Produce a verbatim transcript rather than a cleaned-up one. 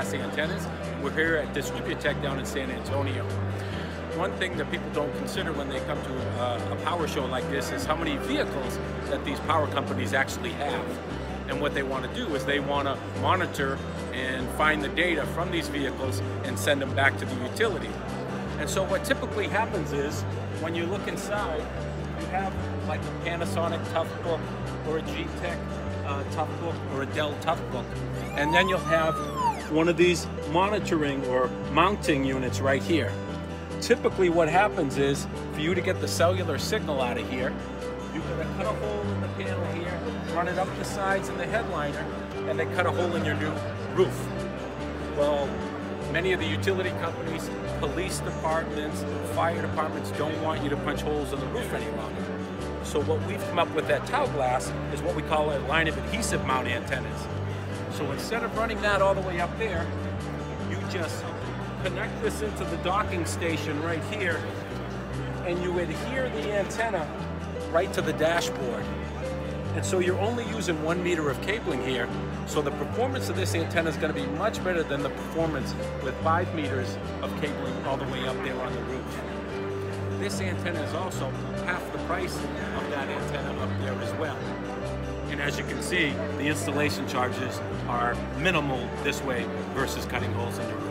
plastic antennas. We're here at Distributech down in San Antonio. One thing that people don't consider when they come to a, a power show like this is how many vehicles that these power companies actually have. And what they want to do is they want to monitor and find the data from these vehicles and send them back to the utility. And so what typically happens is, when you look inside, you have like a Panasonic Toughbook or a G Tech uh, Toughbook or a Dell Toughbook. And then you'll have one of these monitoring or mounting units right here. Typically what happens is, for you to get the cellular signal out of here, you cut a hole in the panel here, run it up the sides in the headliner, and they cut a hole in your new roof. Well, many of the utility companies, police departments, fire departments don't want you to punch holes in the roof any longer. So what we've come up with at Taoglas is what we call a line of adhesive mount antennas. So instead of running that all the way up there, you just connect this into the docking station right here, and you adhere the antenna right to the dashboard. And so you're only using one meter of cabling here, so the performance of this antenna is going to be much better than the performance with five meters of cabling all the way up there on the roof. This antenna is also half the price of that antenna up there as well. And as you can see, the installation charges are minimal this way versus cutting holes in the roof.